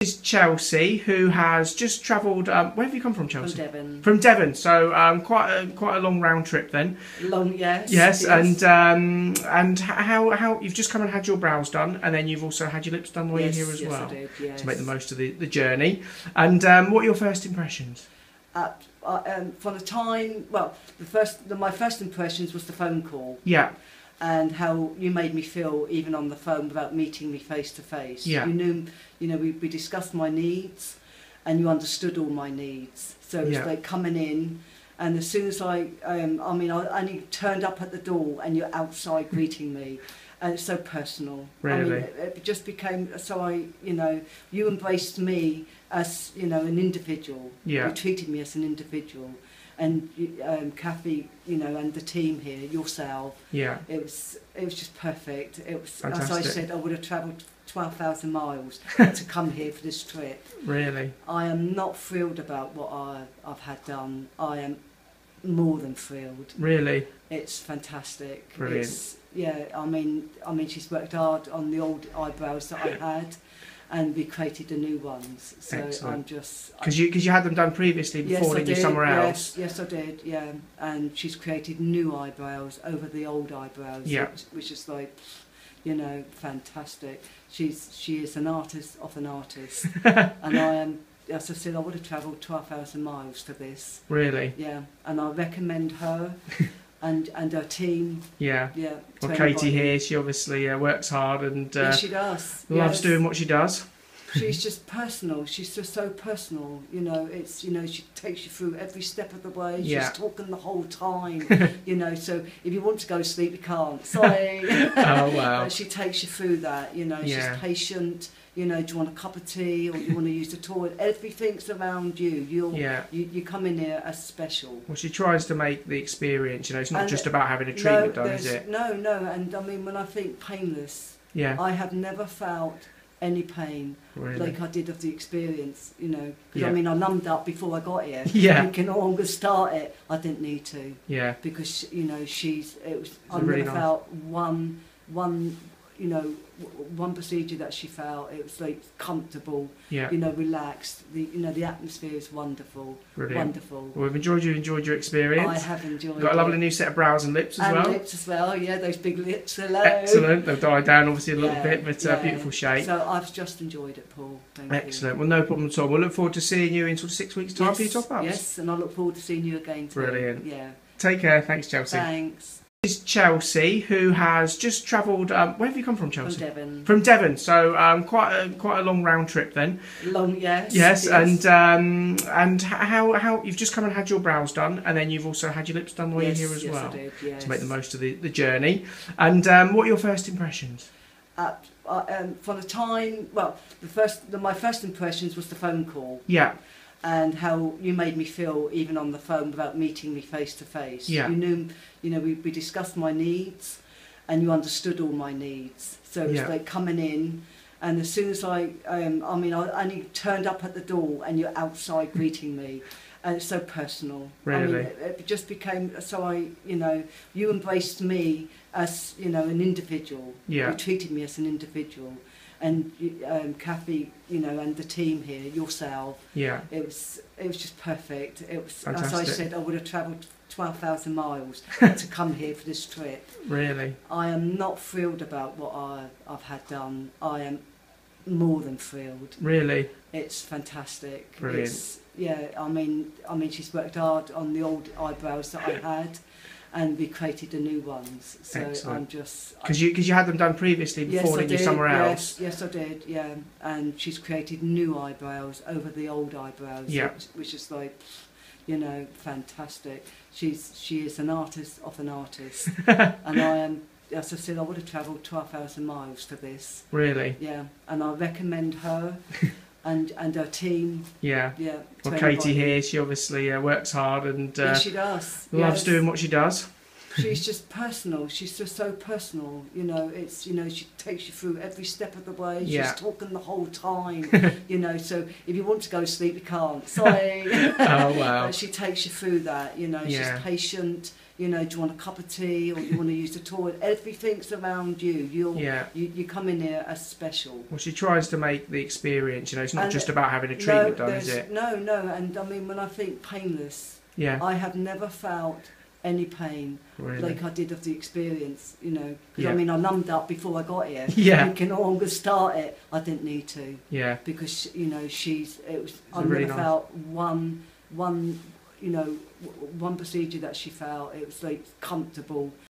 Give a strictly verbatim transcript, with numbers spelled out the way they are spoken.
Is Chelsea, who has just travelled. Um, where have you come from, Chelsea? From Devon. From Devon, so um, quite a, quite a long round trip then. Long, yes. Yes, yes. and um, and how how you've just come and had your brows done, and then you've also had your lips done while yes, you're here as yes, well, I did, yes. to make the most of the, the journey. And um, what are your first impressions? Uh, uh, um, from the time, well, the first the, my first impressions was the phone call. Yeah. And how you made me feel even on the phone without meeting me face to face. Yeah. You knew, you know, we, we discussed my needs and you understood all my needs. So it was yeah. like coming in, and as soon as I, um, I mean, I only turned up at the door and you're outside greeting me. And it's so personal. Really? I mean, it, it just became, so I, you know, you embraced me as, you know, an individual. Yeah. You treated me as an individual. And um, Kathy, you know, and the team here, yourself. Yeah. It was, it was just perfect. It was, fantastic. As I said, I would have travelled twelve thousand miles to come here for this trip. Really? I am not thrilled about what I, I've had done. I am more than thrilled. Really? It's fantastic. Brilliant. It's, yeah, I mean, I mean, she's worked hard on the old eyebrows that I had. And we created the new ones, so excellent. I'm just... Because you, you had them done previously before, yes, didn't you, somewhere yes, else? Yes, I did, yeah. And she's created new eyebrows over the old eyebrows, yeah. which, which is like, you know, fantastic. She's She is an artist of an artist. And I am, as I said, I would have travelled twelve thousand miles for this. Really? Yeah, and I recommend her. And and our team, yeah, yeah. Well, Katy here, she obviously uh, works hard and uh, yeah, she does. Loves yes. doing what she does. She's just personal. She's just so personal. You know, it's you know she takes you through every step of the way. She's yeah. talking the whole time. You know, so if you want to go to sleep, you can't. Sorry. Oh wow. But she takes you through that. You know, yeah. she's patient. You know, do you want a cup of tea or do you want to use the toilet? Everything's around you. You're, yeah. you you come in here as special. Well, she tries to make the experience, you know, it's not and just about having a treatment no, done, is it? No, no, and I mean, when I think painless, yeah. I have never felt any pain really? like I did of the experience, you know. Because yeah. I mean, I numbed up before I got here. Yeah. Thinking, oh, I'm going to start it. I didn't need to. Yeah. Because, you know, she's, it was, I really never nice. felt one, one, you know, one procedure that she felt, it was like comfortable, yeah. you know, relaxed. The you know the atmosphere is wonderful, brilliant. wonderful. Well, we've enjoyed you enjoyed your experience. I have enjoyed. You've got a lovely it. new set of brows and lips as and well. And lips as well, yeah. Those big lips, hello. Excellent. They've died down obviously a little yeah, bit, but yeah. uh, beautiful shape. So I've just enjoyed it, Paul. Thank Excellent. You. Well, no problem at all. We'll look forward to seeing you in sort of six weeks' time yes, for your top ups. Yes, and I look forward to seeing you again. Too. Brilliant. Yeah. Take care. Thanks, Chelsea. Thanks. Is Chelsea, who has just travelled. Um, where have you come from, Chelsea? From Devon. From Devon, so um, quite a, quite a long round trip then. Long, yes. Yes, yes. and um, and how how you've just come and had your brows done, and then you've also had your lips done while yes, you're here as yes, well, I did, yes. to make the most of the, the journey. And um, what are your first impressions? Uh, uh, um, from the time, well, the first the, my first impressions was the phone call. Yeah. And how you made me feel even on the phone without meeting me face to face. Yeah. You knew, you know, we, we discussed my needs and you understood all my needs. So it was yeah. like coming in, and as soon as I, um, I mean, I only turned up at the door and you're outside greeting me. And it's so personal. Really? I mean, it, it just became, so I, you know, you embraced me as, you know, an individual. Yeah. You treated me as an individual. And um, Kathy, you know, and the team here, yourself. Yeah. It was, it was just perfect. It was, fantastic. As I said, I would have travelled twelve thousand miles to come here for this trip. Really? I am not thrilled about what I, I've had done. I am more than thrilled. Really? It's fantastic. Brilliant. It's, yeah, I mean, I mean, she's worked hard on the old eyebrows that I had. And we created the new ones, so excellent. I'm just... Because you, you had them done previously before, yes, didn't you, somewhere yes, else? Yes, I did, yeah. And she's created new eyebrows over the old eyebrows, yeah. which, which is like, you know, fantastic. She's She is an artist of an artist. And I am, as I said, I would have travelled twelve thousand miles for this. Really? Yeah, and I recommend her. And and our team, yeah, yeah. Well, Katy here, she obviously uh, works hard and uh, yeah, she does. Loves yes. doing what she does. She's just personal. She's just so personal, you know. It's, you know, she takes you through every step of the way. She's yeah. talking the whole time, you know. So if you want to go to sleep, you can't. Sorry. Oh wow. But she takes you through that, you know. Yeah. She's patient. You know, do you want a cup of tea or do you want to use the toilet? Everything's around you. You're, yeah. you you come in here as special. Well, she tries to make the experience, you know, it's not and just about having a treatment no, done, is it? No, no, and I mean, when I think painless, yeah. I have never felt any pain really? like I did of the experience, you know. Because yeah. I mean, I numbed up before I got here. Yeah. Thinking, oh, I'm going to start it. I didn't need to. Yeah. Because, you know, she's, it was, I never really nice. felt one, one, you know, one procedure that she felt, it was like comfortable,